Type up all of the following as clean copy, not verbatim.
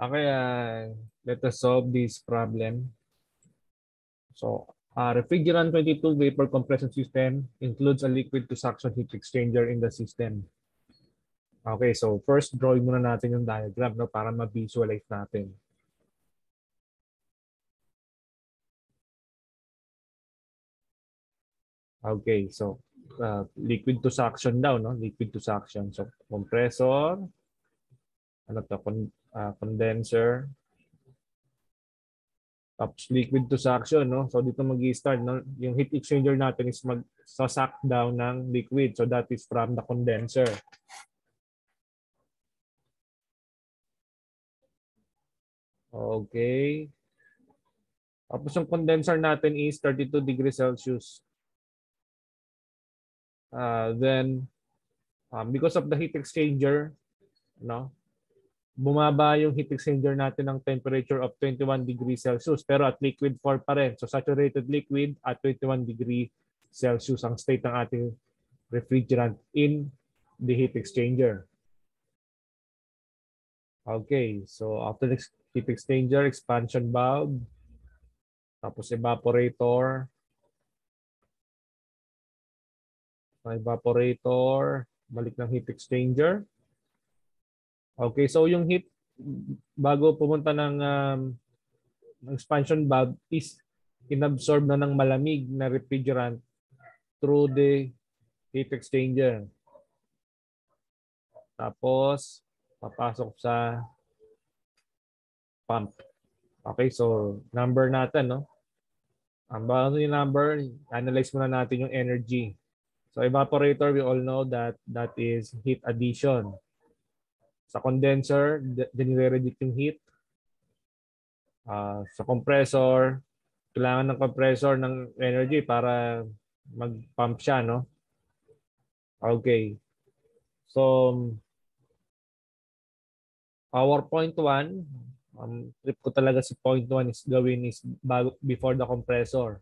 Okay, let us solve this problem. So, refrigerant 22 vapor compression system includes a liquid to suction heat exchanger in the system. Okay, so first drawing muna natin yung diagram, no, para ma-visualize natin. Okay, so liquid to suction daw, no? Liquid to suction. So compressor, ano to, condenser, tapos liquid to suction, no? So dito mag-i-start, no? Yung heat exchanger natin is mag-suck down ng liquid. So that is from the condenser. Okay. Tapos yung condenser natin is 32 degrees Celsius. Then, because of the heat exchanger, no, bumaba yung heat exchanger natin ng temperature of 21 degrees Celsius pero at liquid form pa rin. So saturated liquid at 21 degrees Celsius ang state ng ating refrigerant in the heat exchanger. Okay, so after the heat exchanger, expansion valve, tapos evaporator. Evaporator, balik ng heat exchanger. Okay, so yung heat bago pumunta ng expansion valve is inabsorb na ng malamig na refrigerant through the heat exchanger. Tapos papasok sa pump. Okay, so number natin, no? Ang bago yung number, analyze muna natin yung energy. So evaporator, we all know that that is heat addition. Sa condenser, dinire-reject yung heat. Sa compressor, kailangan ng compressor ng energy para mag-pump siya, no? Okay. So, our point 1, trip ko talaga si point 1 is gawin is before the compressor.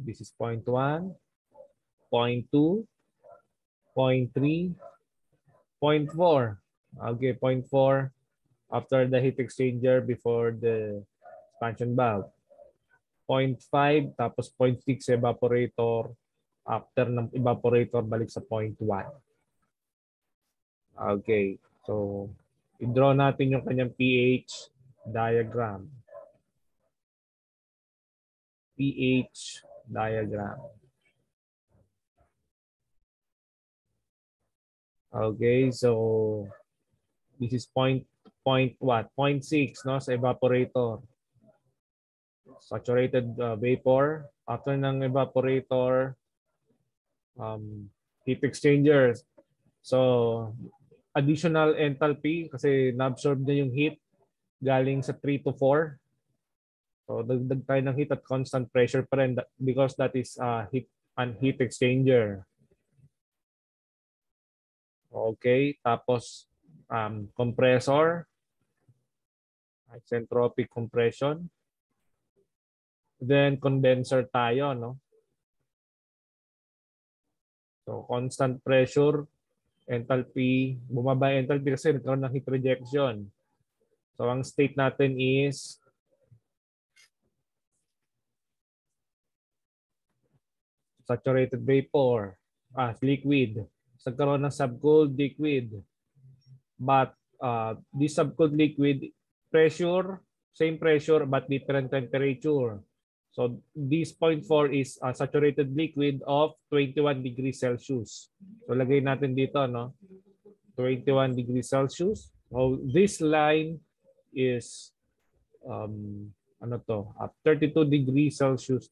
This is point 1. Point 2, point 3, point 4. Okay, point 4 after the heat exchanger before the expansion valve. Point 5, tapos point 6 evaporator. After ng evaporator, balik sa point 1. Okay, so i-draw natin yung kanyang pH diagram. pH diagram. Okay, so this is point 6, no, sa evaporator. Saturated vapor. After ng evaporator, heat exchangers. So additional enthalpy kasi na-absorb na yung heat galing sa 3 to 4. So dagdag tayo ng heat at constant pressure pa rin because that is heat exchanger. Okay, tapos compressor, isentropic compression. Then condenser tayo, no? So constant pressure, enthalpy, bumaba enthalpy kasi nagkaroon ng heat rejection. So ang state natin is saturated vapor, liquid. Nagkaroon ng subcooled liquid. But this subcooled liquid pressure, same pressure but different temperature. So this point 4 is a saturated liquid of 21 degrees Celsius. So lagay natin dito, no? 21 degrees Celsius. So this line is ano to? 32 degrees Celsius.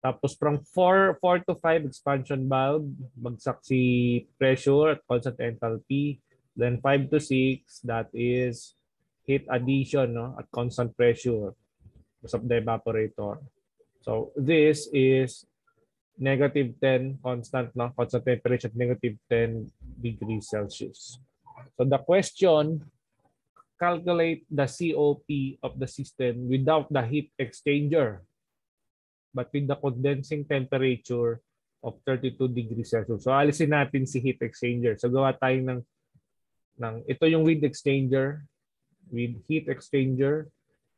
Tapos from 4 to 5 expansion valve, bagsak si pressure at constant enthalpy. Then 5 to 6, that is heat addition, no, at constant pressure because of the evaporator. So this is negative 10 constant, no, constant temperature at negative 10 degrees Celsius. So the question, calculate the COP of the system without the heat exchanger, but with the condensing temperature of 32 degrees Celsius. So alisin natin si heat exchanger. So gawa tayo ng ito yung with exchanger. with heat exchanger.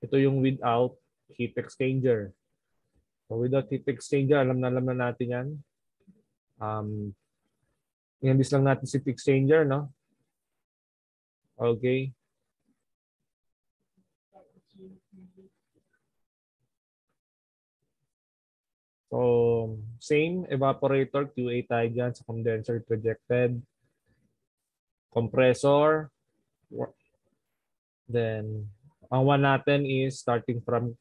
Ito yung without heat exchanger. So without heat exchanger, alam na natin yan. Inambis lang natin si heat exchanger, no? Okay. So, same evaporator, QA tayo dyan sa condenser projected. Compressor. Then, ang one natin is starting from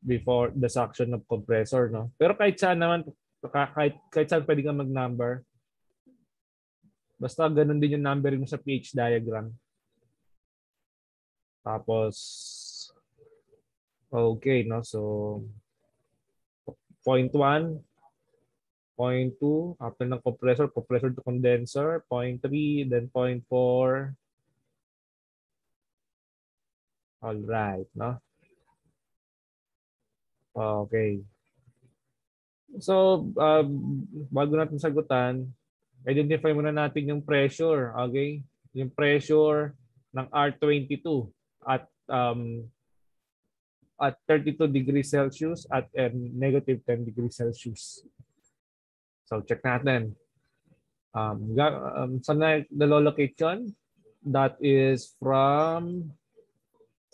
before the suction of compressor. No? Pero kahit saan naman, kahit saan pwede kang mag-number. Basta ganun din yung numbering mo sa pH diagram. Tapos, okay, no? So, Point 1, point 2, after ng compressor, compressor to condenser, point 3, then point 4. All right, no? Okay. So, bago natin sagutan, identify muna natin yung pressure, okay? Yung pressure ng R22 at 32 degrees Celsius at negative 10 degrees Celsius. So, check natin. Saan na lolocate yun? That is from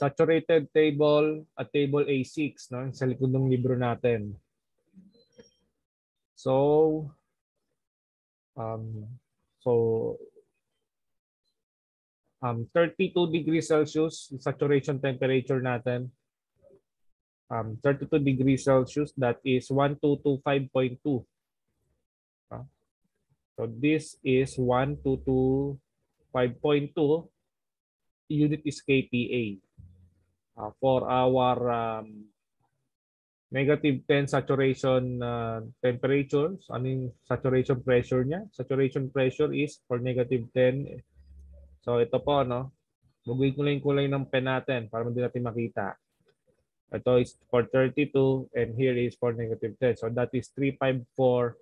saturated table at table A6, no? Sa likod ng libro natin. So, so 32 degrees Celsius, saturation temperature natin. 32 degrees Celsius, that is 1225.2. So this is 1225.2. Unit is kPa. For our negative 10 saturation temperatures, I mean saturation pressure niya? Saturation pressure is for negative 10. So ito po, no? Baguhin ko lang yung kulay ng pen natin para hindi natin makita. Ito is for 32 and here is for negative 10. So that is 354.30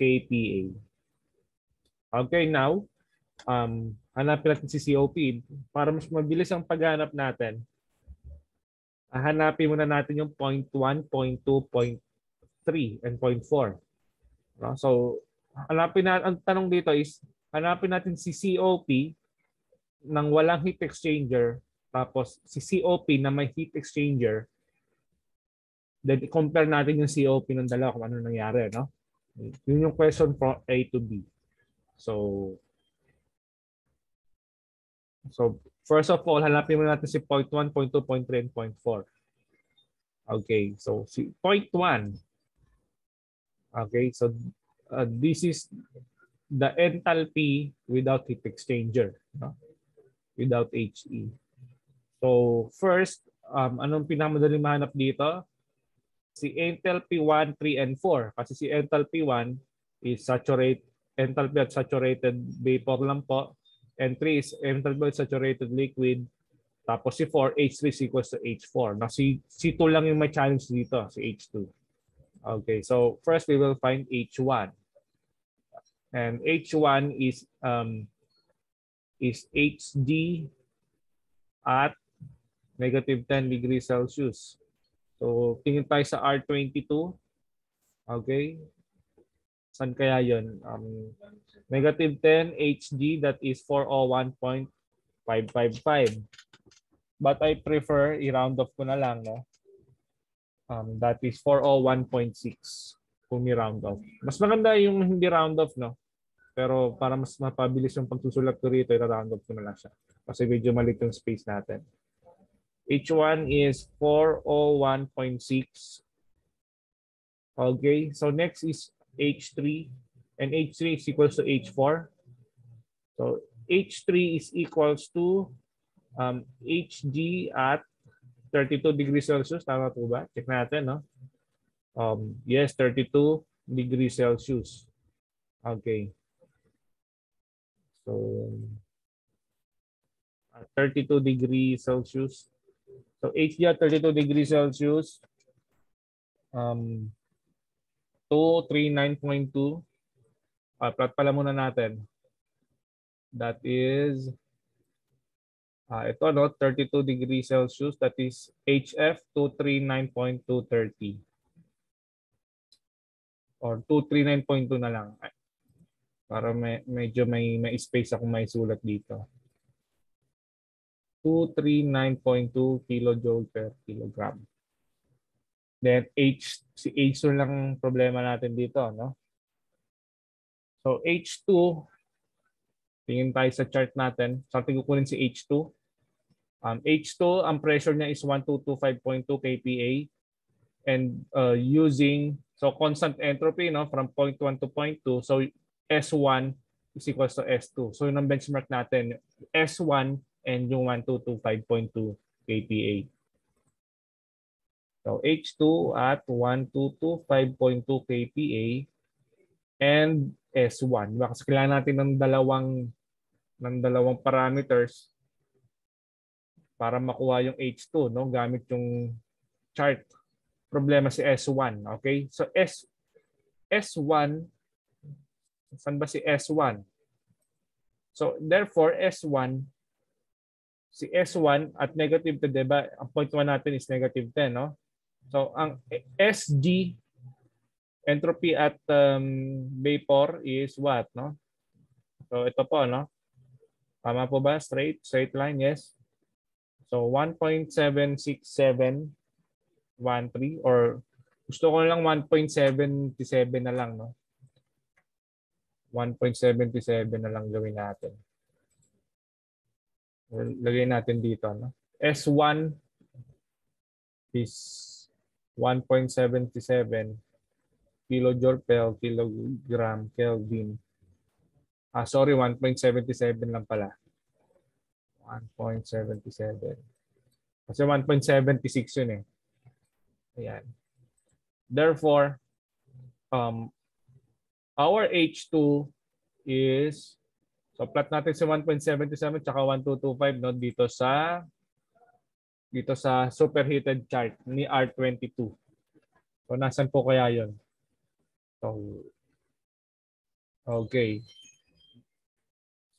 kPa. Okay, now, hanapin natin si COP. Para mas mabilis ang paghanap natin, hanapin muna natin yung 0.1, 0.2, 0.3, and 0.4. So, hanapin natin, ang tanong dito is, hanapin natin si COP nang walang heat exchanger, tapos si COP na may heat exchanger, then compare natin yung COP ng dalawa kung ano nangyari, no? Yun yung question from A to B. So first of all, hanapin muna natin si 0.1, 0.2, 0.3, and 0.4. Okay, so si 0.1. Okay, so this is the enthalpy without heat exchanger, no? Without HE. So first, anong pinakamadaling mahanap dito? Si enthalpy 1, 3, and 4. Kasi si enthalpy 1 is enthalpy at saturated vapor lang po. And 3 is enthalpy at saturated liquid. Tapos si 4, H3 is equals to H4. Now, si C2 lang yung may challenge dito, si H2. Okay, so first we will find H1. And H1 is HD at negative 10 degrees Celsius. So, tingin tayo sa R22. Okay. Saan kaya yun? Negative 10 HD, that is 401.555. But I prefer, i-round off ko na lang, no? That is 401.6 kung i-round off. Mas maganda yung hindi round off, no? Pero para mas mapabilis yung pagsusulat ko rito, i-round off ko na lang siya. Kasi medyo maliit yung space natin. H1 is 401.6. Okay, so next is H3. And H3 is equals to H4. So H3 is equals to HG at 32 degrees Celsius. Tama po ba? Check natin, no? Yes, 32 degrees Celsius. Okay. So, 32 degrees Celsius. So, HG at 32 degrees Celsius. 239.2. Plot pala muna natin. That is, ito no, 32 degrees Celsius. That is HF 239.230. Or 239.2 na lang. Para medyo may space akong may sulat dito. 239.2 kilojoule per kilogram. Then H lang problema natin dito, no? So H2, tingin tayo sa chart natin. Starting kukunin si H2. H2, ang pressure niya is 1225.2 kPa. And using, so constant entropy, no, from 0.1 to 0.2. So S1 is equals to S2. So yun ang benchmark natin. S1 and yung 1225.2 kPa. So H2 at 1225.2 kPa and S1. Diba? Kasi kailangan natin ng dalawang parameters para makuha yung H2, no, gamit yung chart. Problema si S1, okay? So S1, saan ba si S1? So therefore S1, si S1 at negative 10, diba? Ang point 1 natin is negative 10, no? So ang SG, entropy at vapor is what, no? So ito po, no? Tama po ba? Straight line, yes. So 1.767 13 or gusto ko lang 1.77 na lang, no? 1.77 na lang gawin natin. Lagay natin dito, no? S1 is 1.77 kilojoule per kilogram Kelvin. Ah, sorry, 1.77 lang pala. 1.77. Kasi 1.76 yun eh. Ayan. Therefore, our H2 is, so plot natin si 1.77 tsaka 1225, no, dito sa superheated chart ni R22. So nasaan po kaya 'yon? So okay.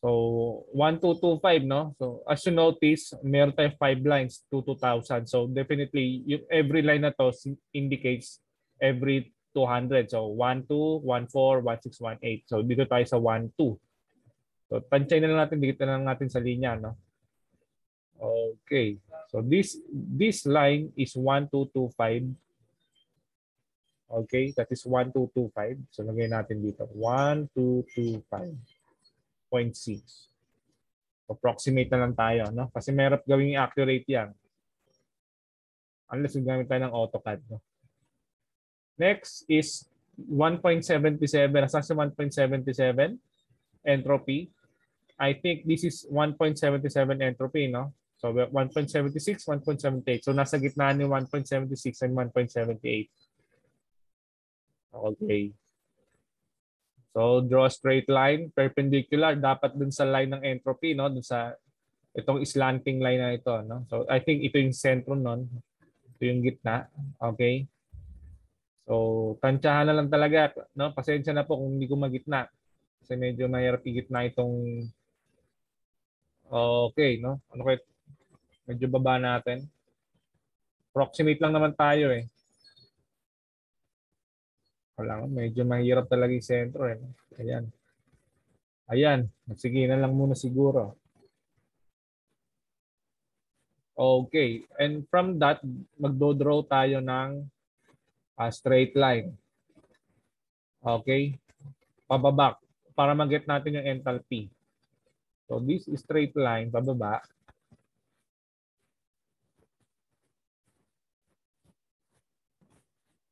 So 1225, no? So as you notice, meron tayong 5 lines to 2000. So definitely yung every line na to indicates every 200. So 12, 14, 16, 18. So dito tayo sa 12. So tansyahin na lang natin, dikit na lang natin sa linya, no? Okay. So this line is 1225. Okay, that is 1225. So lagay natin dito 1225.6. Approximate na lang tayo, no? Kasi mahirap gawing accurate yan. Unless gamit tayo ng AutoCAD, no? Next is 1.77. Nasa si 1.77 entropy. I think this is 1.77 entropy, no? So 1.76, 1.78. So nasa gitna ni 1.76 and 1.78. Okay. So draw a straight line perpendicular dapat dun sa line ng entropy, no, dun sa itong slanting line na ito, no. So I think ito yung sentro nun. Ito yung gitna. Okay. So tantsahan na lang talaga, no. Pasensya na po kung hindi ko magitna. Kasi medyo mahirap igitna itong okay, no. Ano kaya? Medyo baba natin. Approximate lang naman tayo eh. Wala, medyo mahirap talaga yung sentro eh. Ayan. Ayan. Sige na lang muna siguro. Okay. And from that, magdodraw tayo ng straight line. Okay. Pababa. Para mag-get natin yung enthalpy. So this is straight line. Pababa.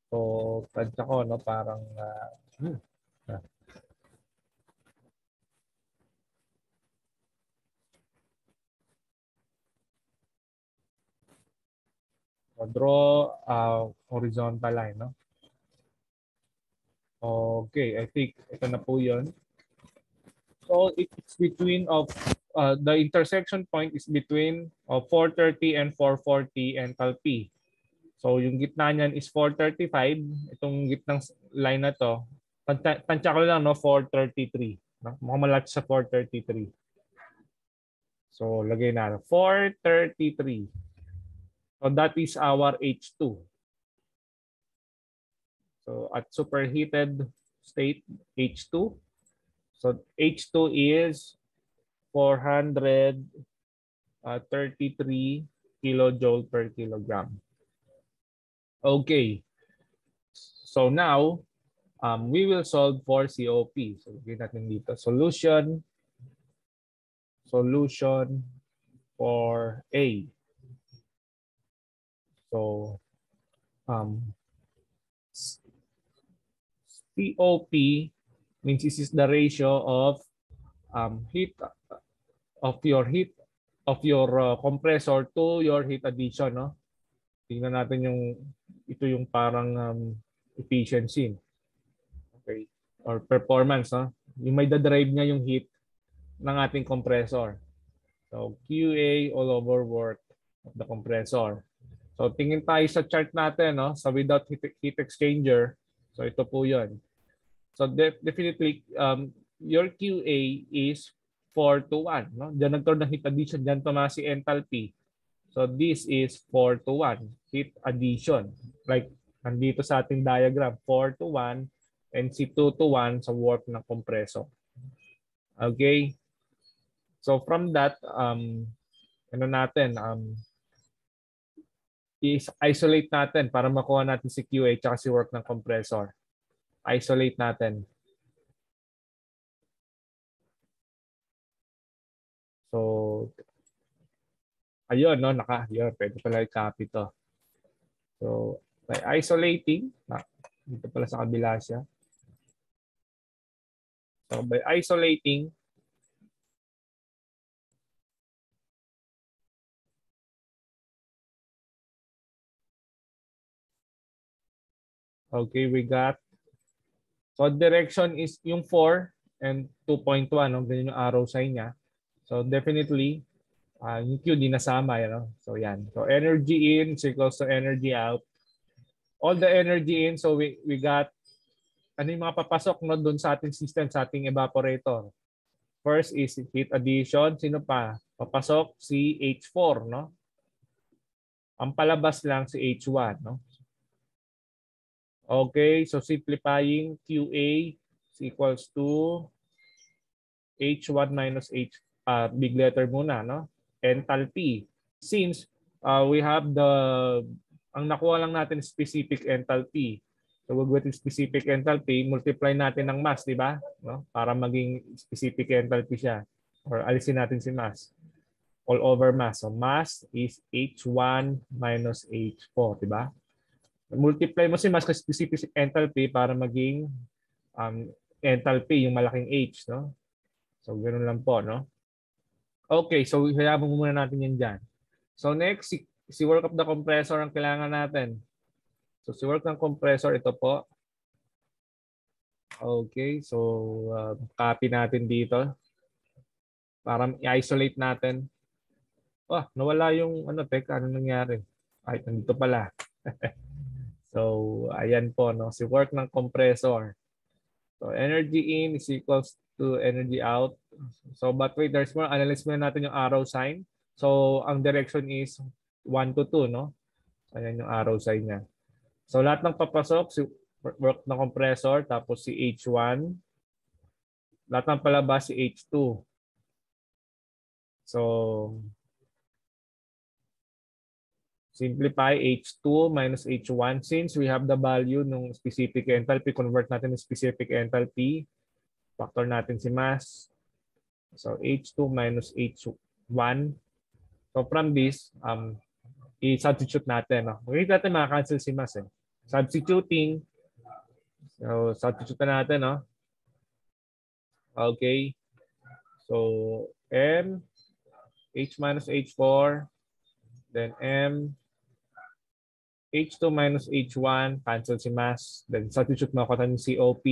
So, tansya ko, no, parang draw horizontal line, no? Okay, I think ito na po yun. So, it's between of the intersection point is between 430 and 440 enthalpy. So yung gitna niyan is 435. Itong gitnang line na to, tansya ko lang, no, 433. No? Mukhang malapit sa 433. So, lagay na 433. So, that is our H2. So, at superheated state, H2. So, H2 is 433 kilojoule per kilogram. Okay. So, now, we will solve for COP. So, lagay natin dito. Solution for A. So, COP means this is the ratio of heat of your compressor to your heat addition. No? Tingnan natin yung ito yung parang efficiency, okay, or performance. No? Yung may da-drive niya yung heat ng ating compressor. So, QA all over work of the compressor. So, tingin tayo sa chart natin, no? Sa without heat exchanger. So, ito po yun. So, definitely, your QA is 4 to 1. No? Diyan nagkaroon ng heat addition. Diyan tumaas si enthalpy. So, this is 4 to 1 heat addition. Like, nandito sa ating diagram, 4 to 1 and si 2 to 1 sa work ng compressor. Okay? So from that, isolate natin para makuha natin si QA at si work ng compressor. Isolate natin. So, ayun, no? Ayun, pwede pala i-copy to. So, by isolating, dito pala sa kabila siya. So, by isolating, okay, we got. So direction is yung 4 and 2.1. No? Ganyan yung arrow sign niya. So definitely, yung Q di nasama. You know? So yan. So energy in is equals to energy out. All the energy in, so we got, ano yung mga papasok, no, dun sa ating system, sa ating evaporator. First is heat addition. Sino pa? Papasok si H4. No? Ang palabas lang si H1. No? Okay, so simplifying QA is equals to H1 minus H, big letter muna, no? Enthalpy. Since we have ang nakuha lang natin specific enthalpy. So with specific enthalpy, multiply natin ng mass, di ba? No? Para maging specific enthalpy siya. Or alisin natin si mass. All over mass. So mass is H1 minus H4, di ba? Multiply mo si mass kasi specific enthalpy para maging enthalpy, yung malaking H. No? So, ganoon lang po. No? Okay, so hayabang muna natin yan dyan. So, next, si work of the compressor ang kailangan natin. So, si work ng compressor, ito po. Okay, so copy natin dito. Para i-isolate natin. Oh, nawala yung ano, teka, ano nangyari? Ay, nandito pala. So, ayan po, no? Si work ng compressor. So, energy in is equals to energy out. So, but wait, there's more. Analyze muna natin yung arrow sign. So, ang direction is 1 to 2, no? So, ayan yung arrow sign niya. So, lahat ng papasok, si work ng compressor, tapos si H1. Lahat ng palabas, si H2. So, simplify H2 minus H1. Since we have the value ng specific enthalpy, convert natin ng specific enthalpy. Factor natin si mass. So H2 minus H1. So from this, i-substitute natin. Hindi natin maka-cancel si mass. Eh. Substituting. So substitute natin. No? Okay. So M, H minus H4. Then M. H2 minus H1, cancel si mass. Then substitute mo ako ng COP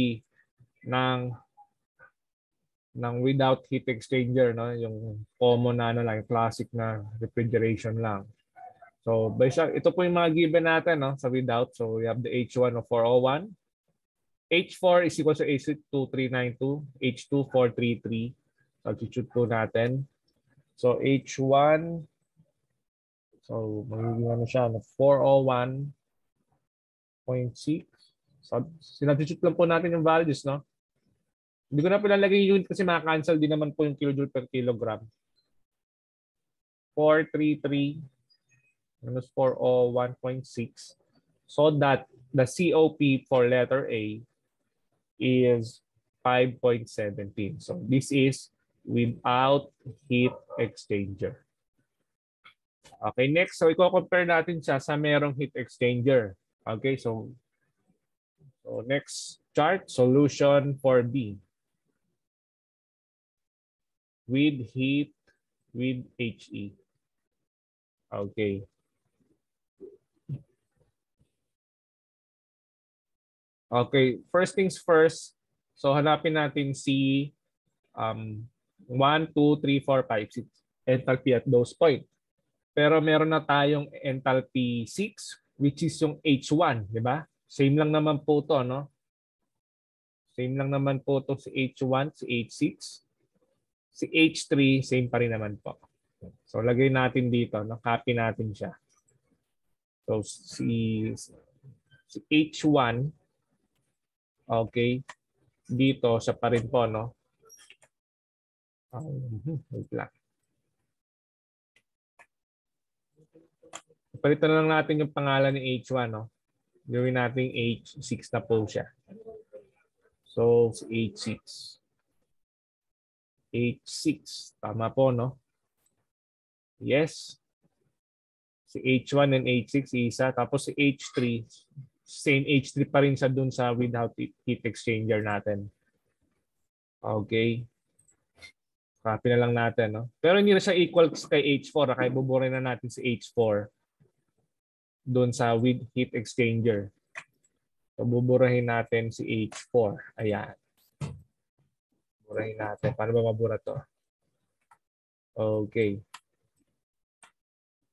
ng without heat exchanger, no? Yung common na ano lang, classic na refrigeration lang. So, basically, ito po yung mga given natin, no? Sa without. So, we have the H1 of 401. H4 is equal to H2392, H2433. Substitute po natin. So H1, so magiging ano siya, 401.6. Sinabstitute lang po natin yung values, no? Hindi ko na pinalagay yung unit kasi maka-cancel din naman po yung kilojoule per kilogram. 433 minus 401.6. So that the COP for letter A is 5.17. So this is without heat exchanger. Okay, next. So i-compare natin siya sa merong heat exchanger. Okay, so next chart, solution for B. With heat, with HE. Okay. Okay, first things first. So hanapin natin si 1, 2, 3, 4, 5, 6 enthalpy at those point. Pero meron na tayong enthalpy 6 which is yung H1, di ba? Same lang naman po to, no? Same lang naman po to si H1, si H6. Si H3, same pa rin naman po. So, lagay natin dito. Copy natin siya. So, si H1, okay, dito siya pa rin po, no? Wait lang. Palitan na lang natin yung pangalan ni H1, no? Gawin natin H6 na po siya. So, H6. H6. Tama po, no? Yes. Si H1 and H6, isa. Tapos si H3, same H3 pa rin sa dun sa without heat exchanger natin. Okay. Copy na lang natin, no? Pero hindi na siya equal kay H4. Kaya buburin na natin si H4 dun sa with heat exchanger. So, buburahin natin si H4. Ayan. Burahin natin. Paano ba mabura to? Okay.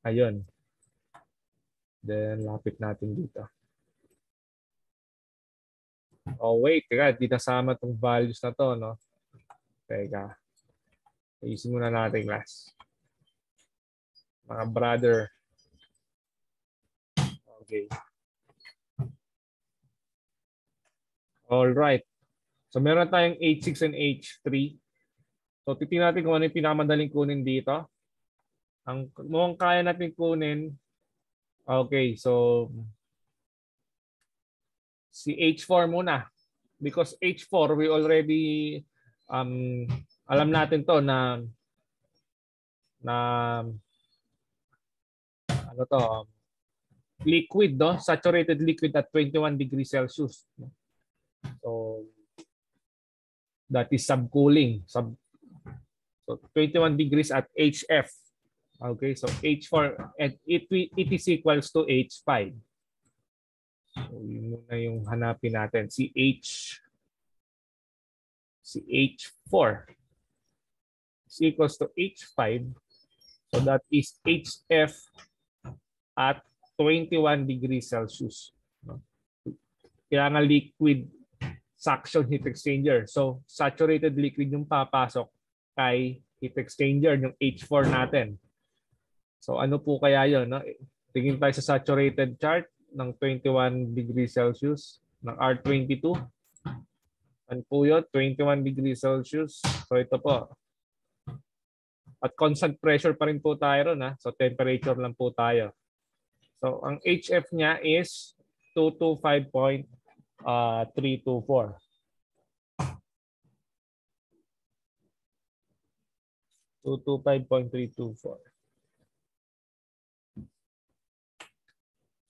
Ayun. Then, lapit natin dito. Oh, wait. Teka, di nasama itong values na to, no? Teka. Ayusin muna natin, class. Mga brother. Okay. All right. So, meron tayong H6 and H3. So, titignan natin kung ano yung pinakamadaling kunin dito. Ang mukhang kaya natin kunin. Okay, so si H4 muna. Because H4, we already alam natin to na ano to, liquid, no? Saturated liquid at 21 degrees Celsius. So, that is subcooling. So 21 degrees at HF. Okay, so H4 at it is equals to H5. So yun muna yung hanapin natin. Si H4 is equals to H5. So that is HF at 21 degrees Celsius. Kailangan liquid suction heat exchanger. So, saturated liquid yung papasok kay heat exchanger, yung H4 natin. So, ano po kaya yun? No? Tingin tayo sa saturated chart ng 21 degrees Celsius ng R22. Ano po yun? 21 degrees Celsius. So, ito po. At constant pressure pa rin po tayo ron. Ha? So, temperature lang po tayo. So, ang HF niya is 225.5. 324. So 225.324.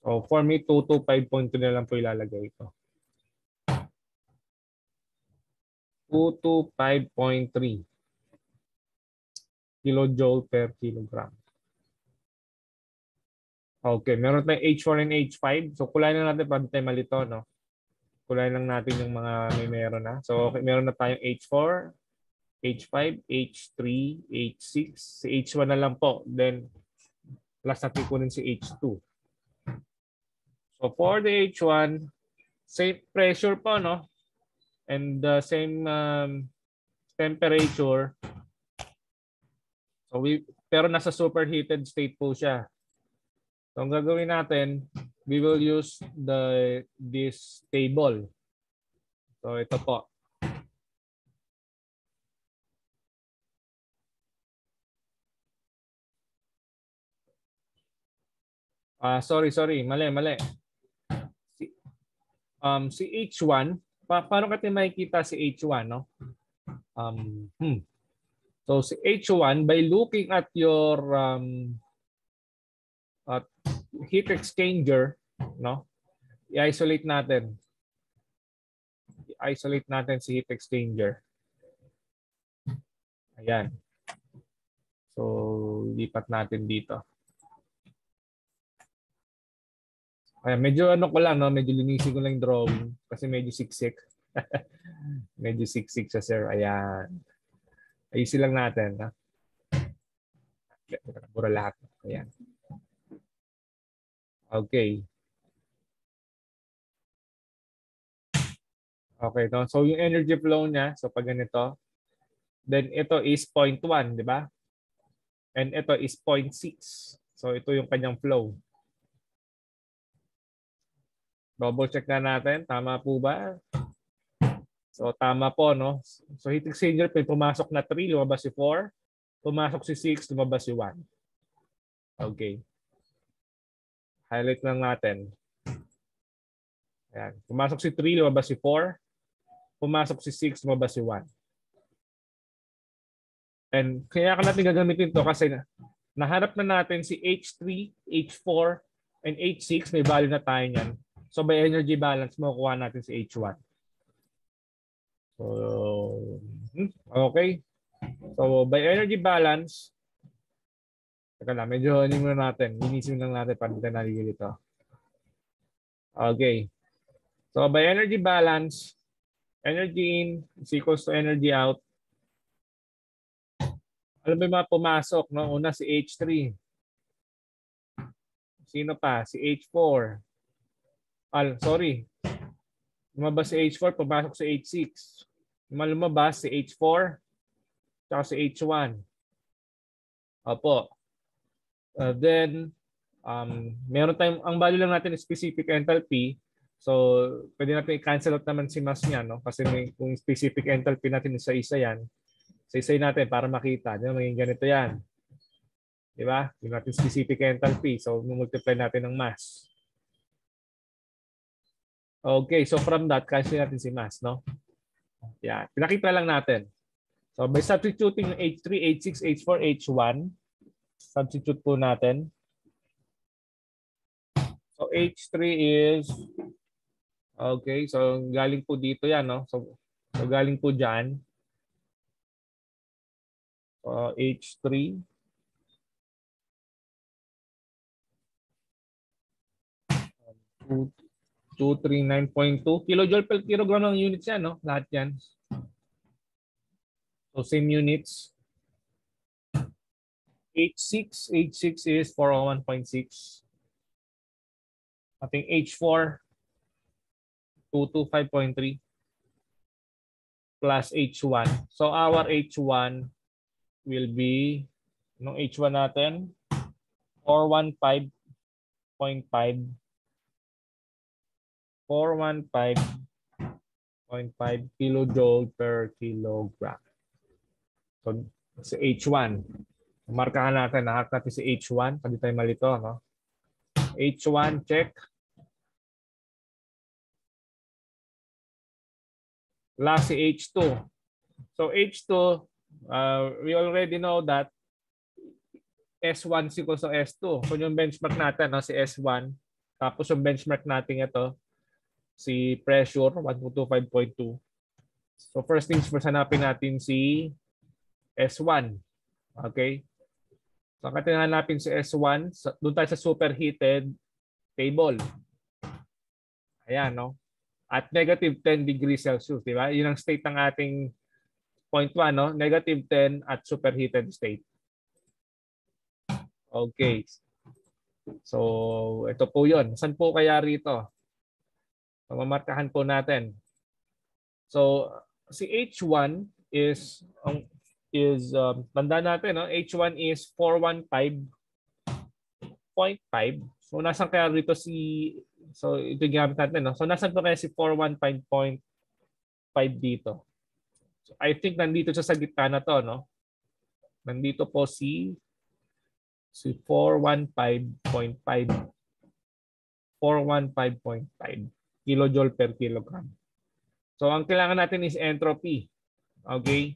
Oh, for me 225.3 na lang po ilalagay ito. 225.3 kilojoule per kilogram. Okay, meron tayong H4 and H5. So kulay na natin para tayo malito, no? Kulay lang natin yung mga may meron na. So okay, meron na tayong H4, H5, H3, H6, si H1 na lang po. Then last natin kunin si H2. So for the H1, same pressure po, no? And the same temperature. So So pero nasa superheated state po siya. So ang gagawin natin, we will use this table. So ito po. Sorry. Mali. Si H1, paano natin makikita si H1, no? So si H1, by looking at your heat exchanger, no? I-isolate natin si heat exchanger. Ayan. So lipat natin dito. Ay, medyo ano ko lang, no? Medyo linisin ko lang yung drawing kasi medyo siksik. Medyo siksik siya, sir. Ayan. Ayusin lang natin. Ha? Pura lahat. Ayan. Okay. Okay. No? So yung energy flow niya, so pag ganito, then ito is 0.1, di ba? And ito is 0.6. So ito yung kanyang flow. Double check na natin. Tama po ba? So tama po, no? So heat exchanger, pumasok na 3, lumabas si 4. Pumasok si 6, lumabas si 1. Okay. Highlight lang natin. Ayan. Pumasok si 3, lumabas si 4. Pumasok si 6, lumabas si 1. And kaya natin gagamitin to kasi nahanap na natin si H3, H4, and H6. May value na tayo niyan. So by energy balance, makukuha natin si H1. So, okay. So by energy balance, teka lang, medyo hindi muna natin. Linisin lang natin para natin naligo dito. Okay. So by energy balance, energy in is equals to energy out. Alam mo yung mga pumasok, no? Una si H3. Sino pa? Si H4. Sorry. Lumabas si H4, pumasok si H6. Lumabas si H4, tsaka si H1. Opo. Then, meron tayong, ang value lang natin specific enthalpy. So, pwede natin i-cancel out naman si mass niya, no? Kasi kung specific enthalpy natin isa-isa yan, isa-isa natin para makita. Diba? Maging ganito yan. Diba? Yung natin specific enthalpy. So, multiply natin ng mass. Okay, so from that, cancel natin si mass, no? Yan. Pinakita lang natin. So by substituting H3, H6, H4, H1, substitute po natin. So H3 is, okay, so galing po dito yan, no? So galing po dyan. So H3. Two, 239.2 kilojoule per kilogram ng units yan, no? Lahat yan. So same units. H6 is 401.6. I think H4 225.3 plus H1. So our H1 will be nung H1 natin 415.5 kilojoule per kilogram. So, si H1. Markahan natin. Nahak natin si H1. Pwede tayo malito, no? H1, check. Last si H2. So, H2, we already know that S1 is equal to S2. So, yung benchmark natin, no? Si S1. Tapos yung benchmark natin ito. Si pressure 125.2. So first things first, hanapin natin si S1. Okay? So kasi hanapin si S1, doon tayo sa superheated table. Ayan, no? At negative 10 degrees Celsius, di ba? Yun ang state ng ating 0.1, no? Negative 10 at superheated state. Okay. So ito po yun. Saan po kaya rito? Mamarkahan po natin. So si H1 is is, tandaan natin, no? H1 is 415.5. So, nasan kaya rito si, so ito gamit natin, no? So, nasan pa kaya si 415.5 dito? So, I think nandito siya sa gitna na to, no? Nandito po si 415.5. 415.5 kilojoule per kilogram. So, ang kailangan natin is entropy. Okay?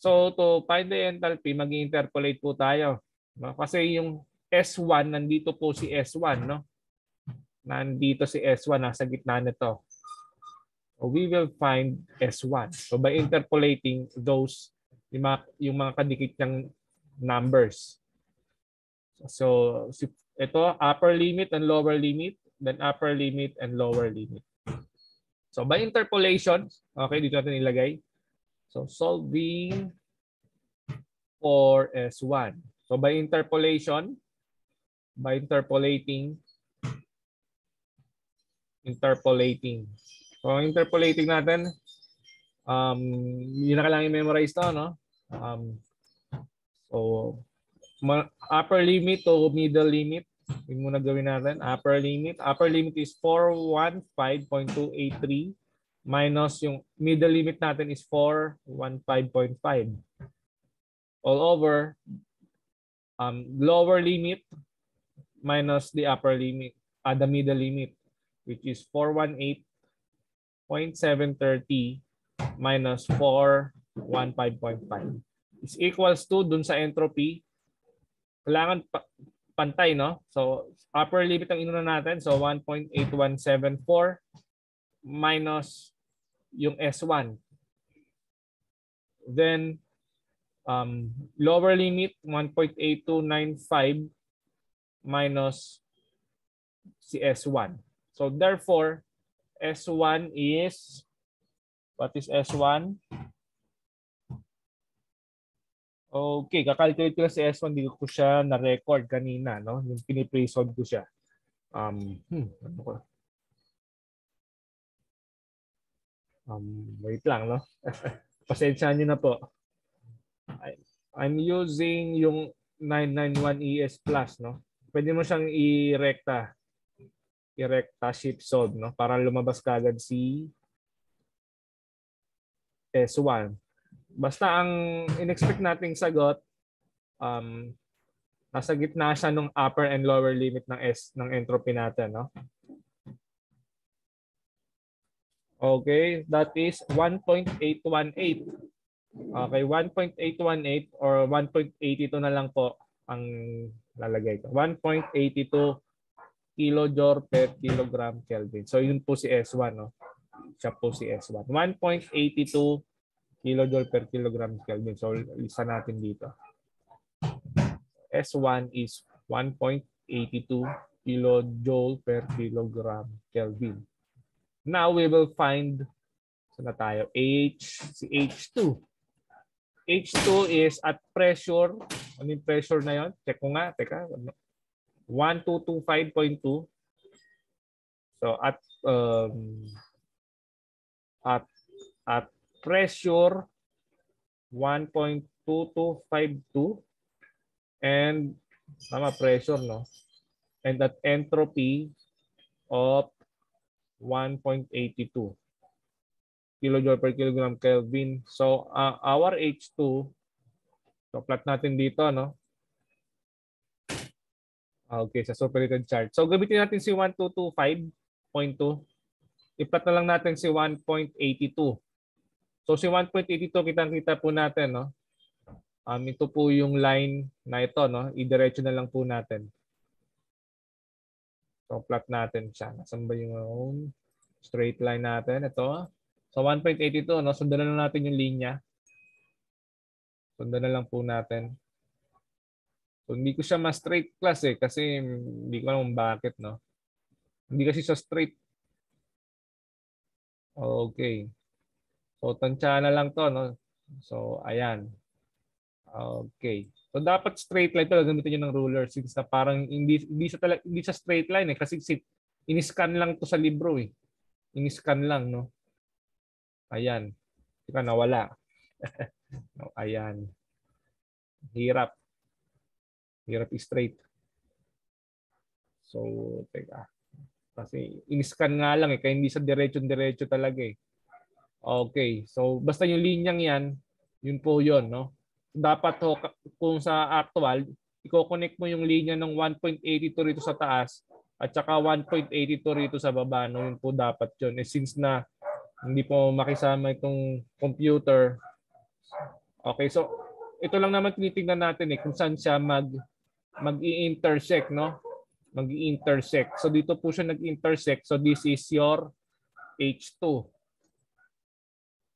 So, to find the enthalpy, mag-interpolate po tayo. No? Kasi yung S1, nandito po si S1. No? Nandito si S1, nasa gitna nito. So, we will find S1. So, by interpolating those, yung mga kadikit niyang numbers. So, ito, upper limit and lower limit, then upper limit and lower limit. So, by interpolation, okay, dito natin ilagay. So, solving for S1. So, by interpolation, by interpolating. So, interpolating natin, yun na kailangan i-memorize to, no? So, upper limit to middle limit. Yung muna gawin natin, upper limit. Upper limit is 415.283 minus yung middle limit natin is 415.5. All over lower limit minus the upper limit, the middle limit, which is 418.730 minus 415.5. It's equals to dun sa entropy. Kailangan pantay, no? So, upper limit ang inuna natin. So, 1.8174 minus yung S1. Then, lower limit, 1.8295 minus si S1. So, therefore, S1 is, what is S1? Okay, kakalculate ko si S1, hindi ko siya na-record kanina, no? Yung pinipresolve ko siya. Ano ko? Wait lang, no? Pasensya niyo na po. I'm using yung 991 ES Plus, no? Pwede mo siyang i-recta shape solve, no? Para lumabas kagad si S1. Basta ang in-expect nating sagot, nasa gitna siya ng upper and lower limit ng entropy natin, no? Okay, that is 1.818. Okay, 1.818 or 1.82 na lang po ang lalagay ko. 1.82 kilojoule per kilogram Kelvin. So yun po si S1, no? Siya po si S1. 1.82 kilojoule per kilogram Kelvin. So, isa natin dito. S1 is 1.82 kilojoule per kilogram Kelvin. Now, we will find, saan na tayo? H2. H2 is at pressure. Ano yung pressure na yon? Check ko nga. Teka. 1225.2. So, at pressure 1.2252 and tama pressure, no, and that entropy of 1.82 kilojoule per kilogram Kelvin. So our H2, so plot natin dito, no? Okay, sa superheated chart. So gamitin natin si 1225.2, i-plot na lang natin si 1.82. So si 1.82, kitang-kita po natin, no? Ito po yung line na ito, no? Idiretso na lang po natin. So plot natin siya. Nasaan ba yung straight line natin? Ito. So 1.82, no? Sundan na lang natin yung linya. Sundan na lang po natin. So hindi ko siya ma-straight class, eh, kasi hindi ko alam bakit, no? Hindi kasi siya straight. Okay. So, tansya na lang to, no? So, ayan. Okay. So, dapat straight line to. Gamitin nyo ng ruler since na parang hindi siya straight line, eh. Kasi in-scan lang to sa libro, eh. In-scan lang, no? Ayan. Tika, nawala. No, ayan. Hirap. Hirap straight. So, teka. Kasi in-scan nga lang eh. Kaya hindi sa diretso-diretso talaga eh. Okay. So, basta yung linyang yan, yun po yun, no? Dapat ho, kung sa actual, i-coconnect mo yung linya ng 1.82 rito sa taas at saka 1.82 rito sa baba. No? Yun po dapat yun. Eh, since na hindi po makisama itong computer. Okay. So, ito lang naman tinitignan natin eh kung saan siya mag-i-intersect, no? Mag-i-intersect. So dito po siya nag-intersect. So this is your H2.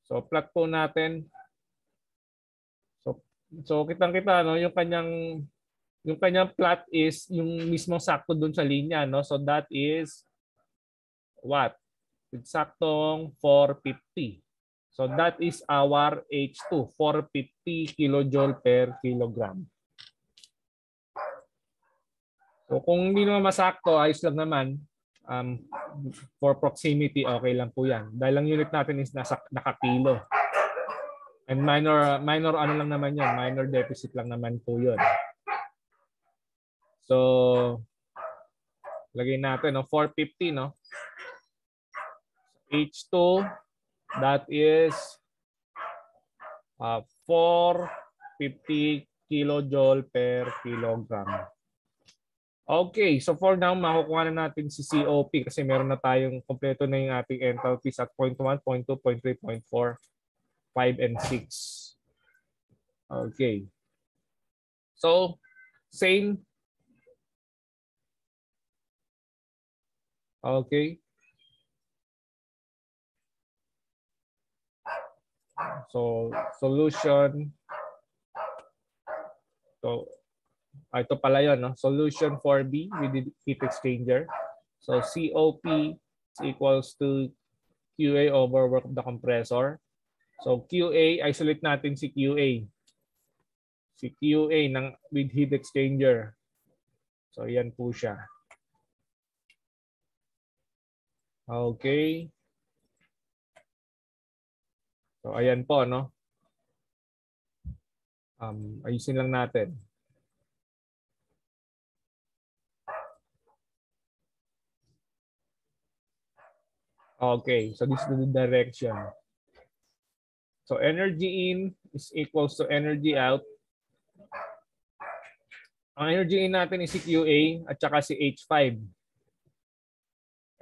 So plot po natin. So kitang-kita, no, yung kanyang plot is yung mismo sakto doon sa linya, no. So that is what? Eksaktong 450. So that is our H2, 450 kilojoule per kilogram. So kung hindi naman masakto, ayos lang naman. For proximity, okay lang po yan. Dahil ang unit natin is nakakilo. And minor ano lang naman yun, minor deficit lang naman po yun. So, lagay natin, no? 450, no? H2, that is 450 kilojoule per kilogram. Okay, so for now, makukuha na natin si COP kasi meron na tayong kompleto na yung ating enthalpies at 0.1, 0.2, 0.3, 0.4, 5, and 6. Okay. So, same. Okay. So, solution. So, ito pala yun, no? Solution 4B with the heat exchanger. So COP is equals to QA over work of the compressor. So QA, isolate natin si QA. Si QA ng, with heat exchanger. So yan po siya. Okay. So ayan po, no? Ayusin lang natin. Okay, so this is the direction. So energy in is equals to energy out. Ang energy in natin is si QA at saka si H5.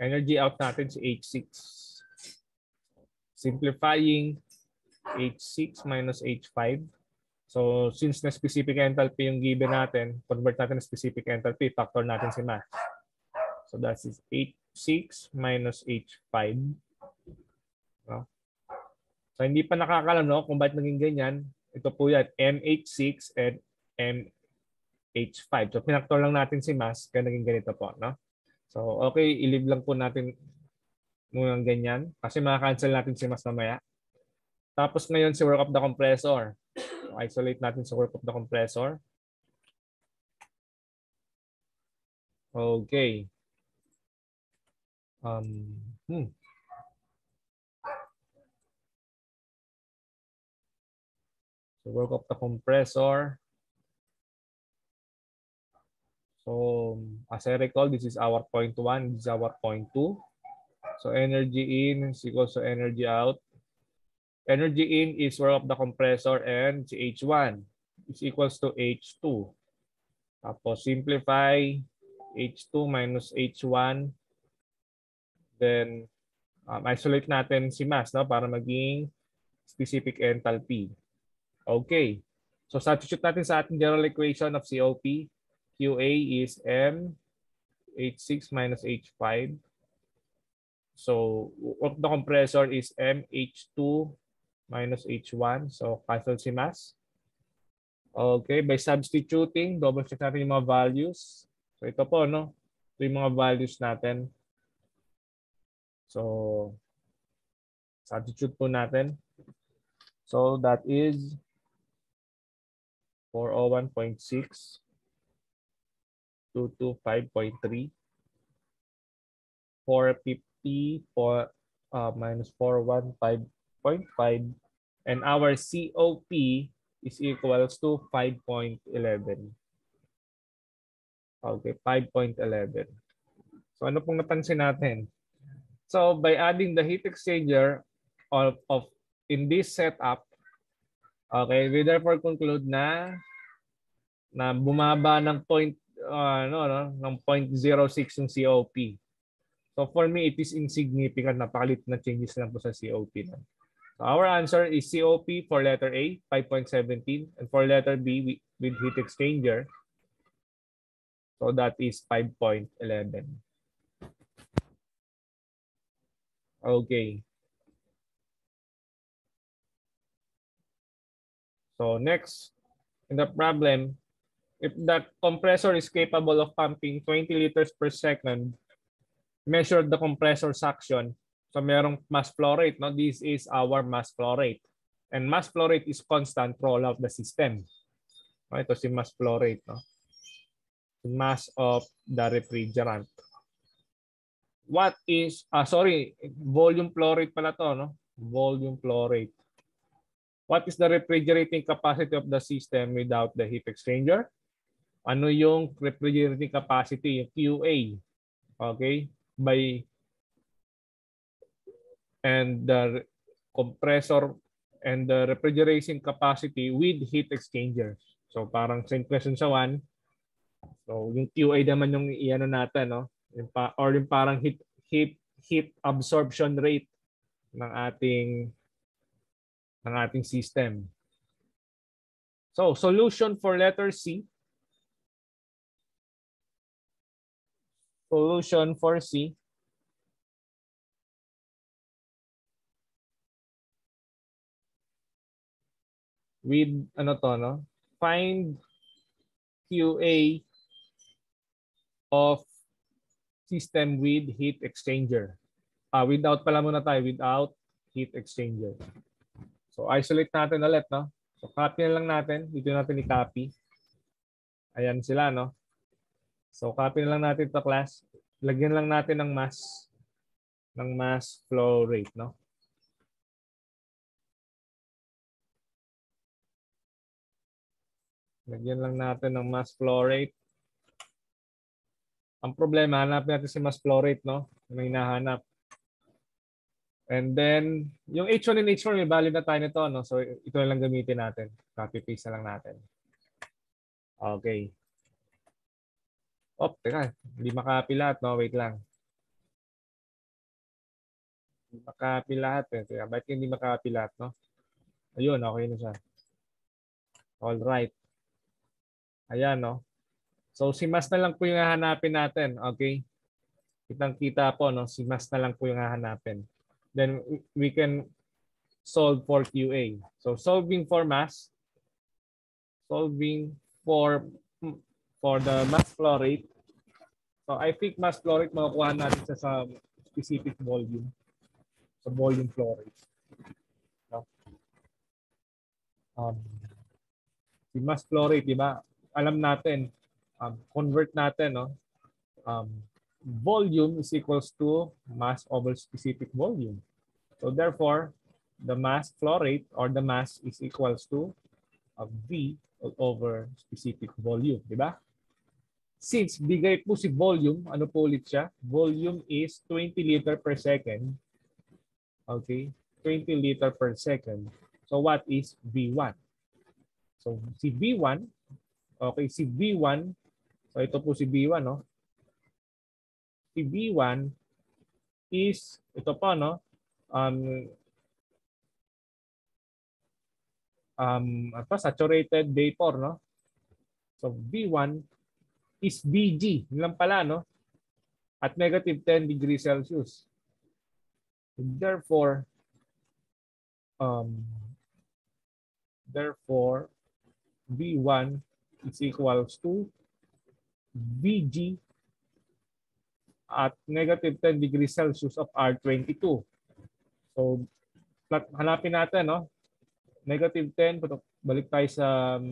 Energy out natin si H6. Simplifying H6 minus H5. So since na specific enthalpy yung given natin, convert natin na specific enthalpy, factor natin si mass. So that is 8.6 minus H5. No? So, hindi pa nakakalam, no, kung bakit naging ganyan. Ito po yan, MH6 and MH5. So, pinaktor lang natin si mass, kaya naging ganito po. No? So, okay, i-leave lang po natin munang ganyan kasi makakancel natin si mass mamaya. Tapos ngayon si work of the compressor. So, isolate natin sa work of the compressor. Okay. So work of the compressor. So as I recall, this is our point 1, this is our point 2. So energy in is equal to energy out. Energy in is work of the compressor and H1 is equals to H2. Tapos simplify H2 minus H1. Then isolate natin si mass, no, para maging specific enthalpy. Okay. So substitute natin sa ating general equation of COP. QA is M H6 minus H5. So work the compressor is MH2 minus H1. So cancel si mass. Okay. By substituting, double check natin yung mga values. So ito po, no? Ito yung mga values natin. So, substitute po natin. So, that is 401.6, 225.3, 450 minus 415.5, and our COP is equals to 5.11. Okay, 5.11. So ano pong napansin natin? So by adding the heat exchanger of in this setup, okay, we therefore conclude na bumaba ng ng 0.06 yung COP. So for me, it is insignificant. Napakalit na changes lang po sa COP na. So our answer is COP for letter A, 5.17, and for letter B with heat exchanger, so that is 5.11. Okay. So next, in the problem, if the compressor is capable of pumping 20 liters per second, measure the compressor suction. So merong mass flow rate. No? This is our mass flow rate. And mass flow rate is constant throughout the system. Okay, ito si mass flow rate. No? Mass of the refrigerant. What is, volume flow rate pala to, no? Volume flow rate. What is the refrigerating capacity of the system without the heat exchanger? Ano yung refrigerating capacity, yung QA? Okay? And the compressor and the refrigeration capacity with heat exchangers. So parang same question sa 1. So, yung QA naman yung iano natin, no? Or yung parang heat absorption rate ng ating system. So, solution for letter C. Solution for C. With, find QA of system with heat exchanger. Without pala muna tayo, without heat exchanger. So isolate natin ulit, no? So copy na lang natin, dito natin i-copy. Ayan sila, no? So copy na lang natin to class. Lagyan lang natin ng mass flow rate, no? Lagyan lang natin ng mass flow rate. Ang problema, hanapin natin si mass flow rate, no? May hinahanap. And then, yung H1 and H4, may value na tayo nito, no? So, ito na lang gamitin natin. Copy-paste na lang natin. Okay. Oh, teka. Hindi makapi lahat, no? Wait lang. Hindi makapi lahat, eh. Teka, bakit hindi makapi lahat, no? Ayun, okay na siya. All right. Ayan, no? So si mass na lang po yung hahanapin natin, okay? Kitang-kita po, no? Si mass na lang po yung hahanapin. Then we can solve for QA. So solving for mass, solving for the mass flow rate. So I think mass flow rate makukuha natin sa specific volume, sa volume flow rate. No? Si mass flow rate, di ba? Alam natin. Convert natin, no? Volume is equals to mass over specific volume. So therefore, the mass flow rate or the mass is equals to V over specific volume, di ba? Since bigay po si volume, ano po ulit siya? Volume is 20 liter per second. Okay, 20 liter per second. So what is V1? So si V1, okay, si V1, so ito po si B1, no? Si B1 is, ito po, no? Saturated vapor, no? So B1 is BG, yun lang pala, no? At negative 10 degrees Celsius. Therefore, B1 is equals to VG at negative 10 degrees Celsius of R22. So, hanapin natin, no? Negative 10, balik tayo sa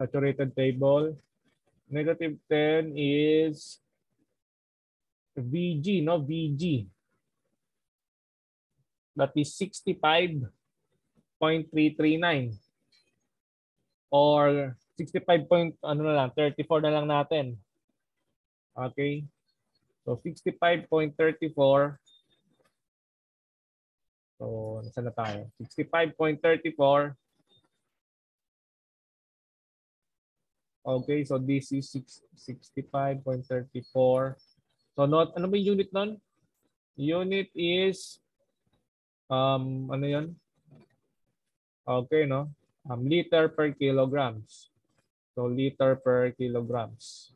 saturated table. Negative 10 is VG, no? VG. That is 65 0.339 or 65.34 na lang natin. Okay? So 65.34. So nasaan na tayo? 65.34. Okay, so this is 65.34. So not, ano ba yung unit nun? Unit is ano yun? Okay, no? Liter per kilograms. So liter per kilograms.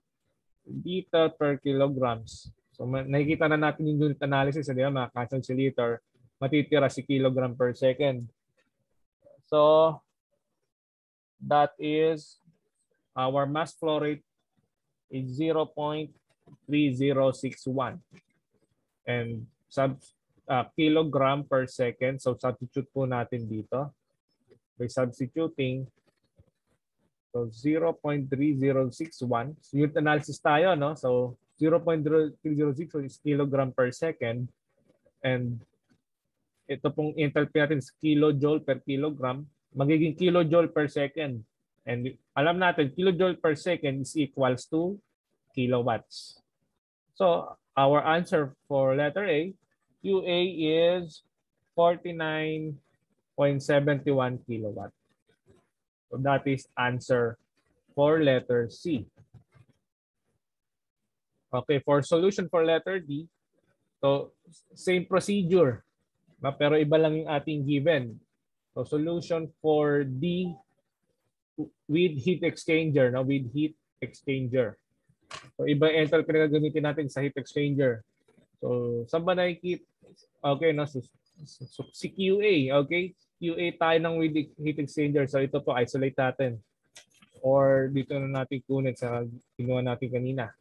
Liter per kilograms. So nakikita na natin yung unit analysis, di ba? Makakasan si liter, matitira si kilogram per second. So that is our mass flow rate is 0.3061 and kilogram per second. So substitute po natin dito by substituting. So 0.3061. So unit analysis tayo, no? So 0.3061 is kilogram per second. And ito pong enthalpy natin is kilojoule per kilogram. Magiging kilojoule per second. And alam natin, kilojoule per second is equals to kilowatts. So our answer for letter A, QA is 49.71 kilowatt. So that is answer for letter C. Okay, for solution for letter D, so same procedure, pero iba lang yung ating given. So solution for D, with heat exchanger, no? With heat exchanger. So iba enthalpy na gagamitin natin sa heat exchanger. So saan ba nakikita? Okay, no? So si QA, okay? QA tayo ng with heat exchanger. So ito po, isolate natin. Or dito na natin kunin sa kinuha natin kanina.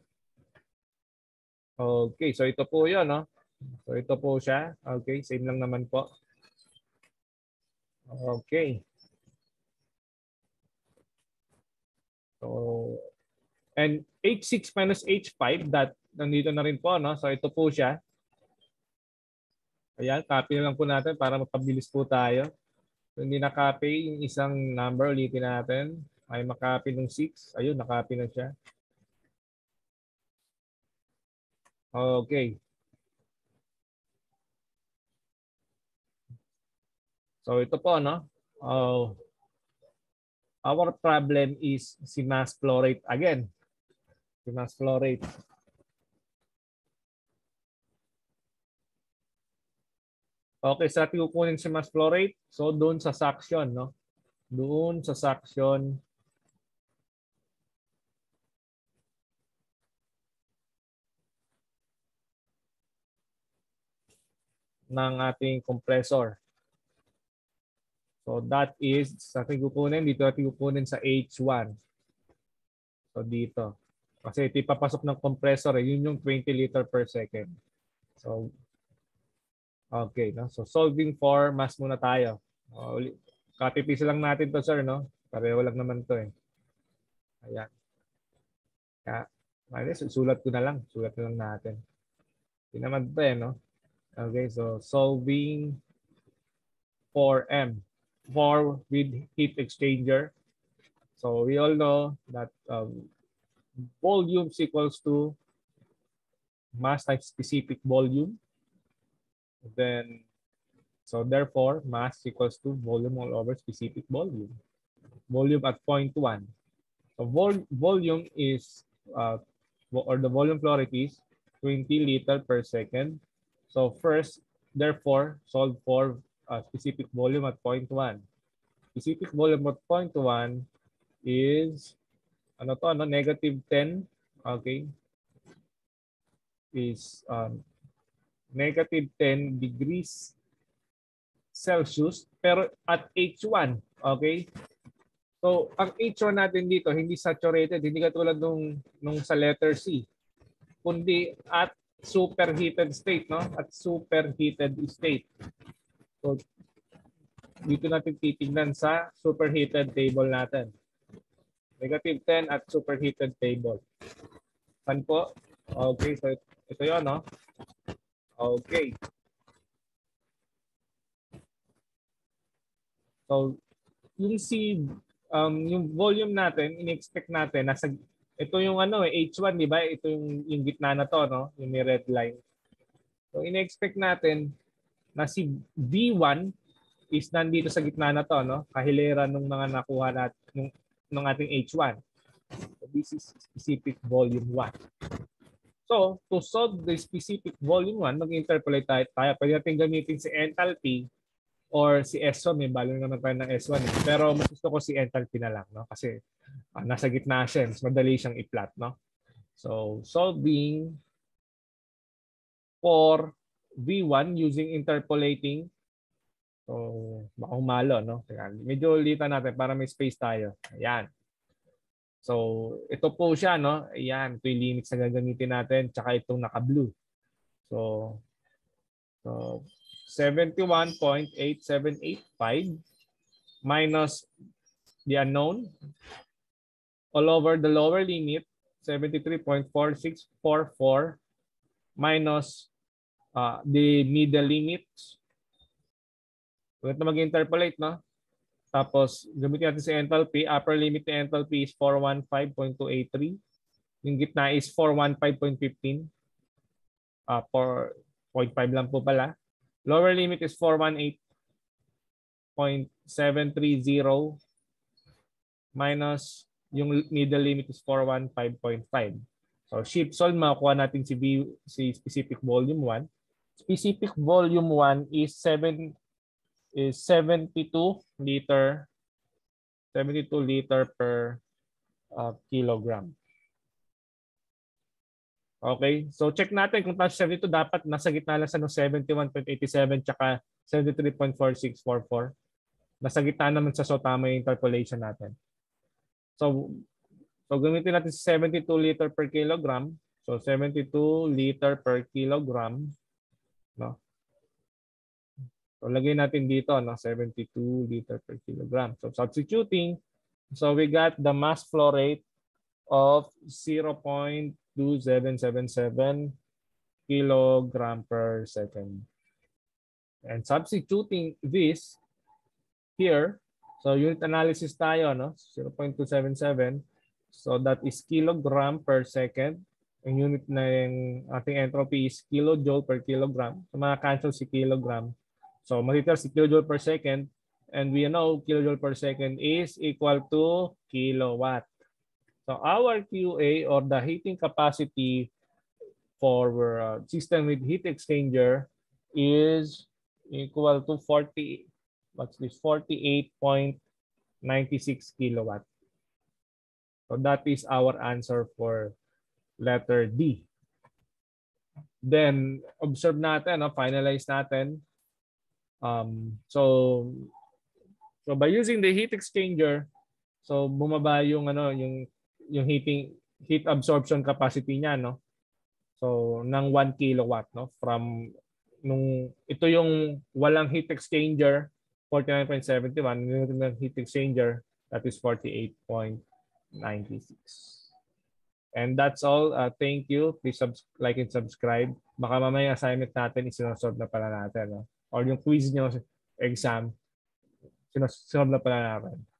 Okay, so ito po yun, no? So ito po siya. Okay, same lang naman po. Okay. So, and H6 minus H5, that nandito na rin po, no? So ito po siya. Ayan, copy na lang po natin para mapabilis po tayo. So, hindi na-copy yung isang number, ulitin natin. Ay makapy ng 6. Ayun, na-copy na siya. Okay. So ito po, no? Oh. Our problem is si mass flow rate again. Si mass flow rate. Okay, sa ating kukunin si mass flow rate. So doon sa suction, no? Doon sa suction. Ng ating compressor. So that is, sa ating kukunin, dito natin kukunin sa H1. So dito. Kasi ito ipapasok ng compressor, eh. Yun yung 20 liter per second. So, okay. No? So solving for mass muna tayo. Copy-paste lang natin to, sir. No? Pareho lang naman to. Eh. Ayan. Sulat ko na lang. Sulat na lang natin. Hindi naman to, eh, no? Okay, so solving for M. For with heat exchanger. So we all know that volume equals to mass times specific volume. Then, so therefore, mass equals to volume all over specific volume. Volume at 0.1. So volume is, or the volume flow rate is 20 liter per second. So first, therefore, solve for specific volume at 0.1. Specific volume at 0.1 is ano to, no? Negative 10. Okay, is negative 10 degrees Celsius pero at H1. Okay, so ang H1 natin dito hindi saturated, hindi katulad nung sa letter C, kundi at superheated state, no? At superheated state. So, dito natin titignan sa superheated table natin. Negative 10 at superheated table. Saan po? Okay, so ito yun, no? Okay. So, yung C, yung volume natin, in-expect natin, nasa, ito yung ano, H1, di ba? Ito yung gitna na to, no? Yung may red line. So, in-expect natin na si V1 is nandito sa gitna na to, no? Kahilera nung mga nakuha natin, nung ating H1. So, this is specific volume 1. So, to solve the specific volume 1, mag-interpolate tayo. Pwede natin gamitin si enthalpy or si S1. May value naman tayo ng S1. Eh. Pero mas gusto ko si enthalpy na lang. No? Kasi nasa gitna siya. Mas madali siyang i-plot. No? So, solving for V1 using interpolating. So, baka humalo. No? Medyo ulitan natin para may space tayo. Ayan. So, ito po siya, no? Ayan, ito yung limits na gagamitin natin, tsaka itong naka-blue. So 71.8785 minus the unknown all over the lower limit, 73.4644 minus the middle limit. Huwag na mag-interpolate, no? Tapos, gamitin natin si enthalpy. Upper limit na enthalpy is 415.283. Yung gitna is 415.15. 4.5 lang po pala. Lower limit is 418.730 minus yung middle limit is 415.5. So, ship solve, makukuha natin si specific volume 1. Specific volume 1 is 72 liter per kilogram. Okay, so check natin kung taas 72 dapat nasa gitna lang sa 71.87 tsaka 73.4644. Nasa gitna naman sa so tama yung interpolation natin. So gamitin natin 72 liter per kilogram. So 72 liter per kilogram, no? So, lagay natin dito, no? 72 liter per kilogram. So, substituting. So, we got the mass flow rate of 0.2777 kilogram per second. And substituting this here. So, unit analysis tayo, no? 0.277. So, that is kilogram per second. Ang unit na yung ating entropy is kilojoule per kilogram. So, makakancel si kilogram. So, makikita si kilojoule per second, and we know kilojoule per second is equal to kilowatt. So, our QA or the heating capacity for system with heat exchanger is equal to 48.96 kilowatt. So, that is our answer for letter D. Then, observe natin, finalize natin. So by using the heat exchanger, so bumaba yung ano yung heat absorption capacity niya, no? So ng 1 kilowatt, no? From nung ito yung walang heat exchanger 49.71, yung heat exchanger that is 48.96. And that's all. Thank you. Please like and subscribe. Baka mamaya assignment natin isinosolve na pala natin, no? Or yung quiz nyo, exam, sinasolve na pala natin.